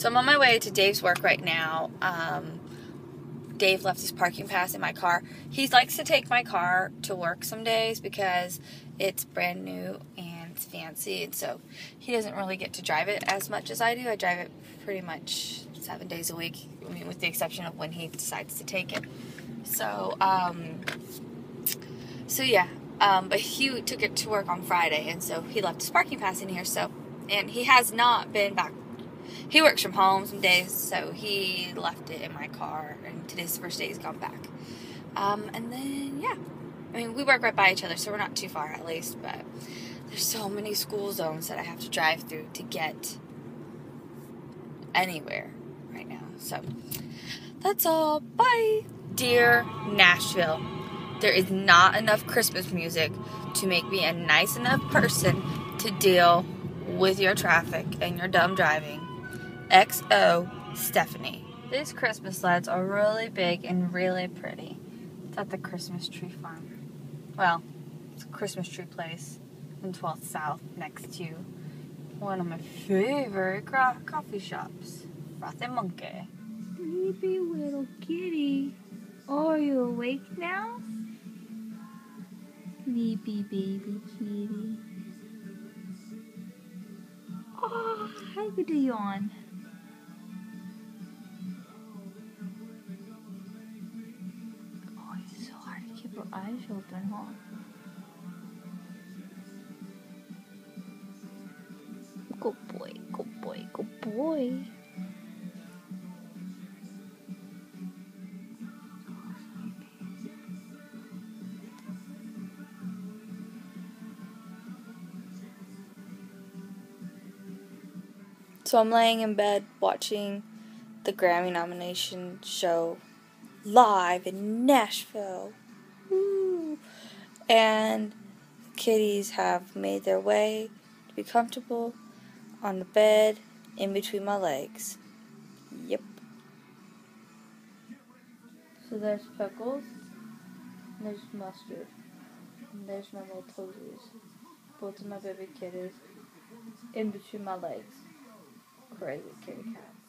So I'm on my way to Dave's work right now. Dave left his parking pass in my car. He likes to take my car to work some days because it's brand new and it's fancy, and so he doesn't really get to drive it as much as I do. I drive it pretty much 7 days a week, I mean, with the exception of when he decides to take it. So, but he took it to work on Friday, and so he left his parking pass in here, so, and he has not been back. He works from home some days, so he left it in my car, and today's the first day he's gone back. We work right by each other, so we're not too far at least, but there's so many school zones that I have to drive through to get anywhere right now. So, that's all. Bye! Dear Nashville, there is not enough Christmas music to make me a nice enough person to deal with your traffic and your dumb driving. XO Stephanie. These Christmas lights are really big and really pretty. It's at the Christmas Tree Farm. Well, it's a Christmas tree place in 12th South next to one of my favorite coffee shops, Froth & Monkey. Sleepy little kitty. Oh, are you awake now? Sleepy baby kitty. Oh, how good to yawn. Your eyes open, huh? Good boy, good boy, good boy. So I'm laying in bed watching the Grammy nomination show live in Nashville. And the kitties have made their way to be comfortable on the bed in between my legs. Yep. So there's Pickles, and there's Mustard, and there's my little toesies. Both of my baby kitties in between my legs. Crazy kitty cat.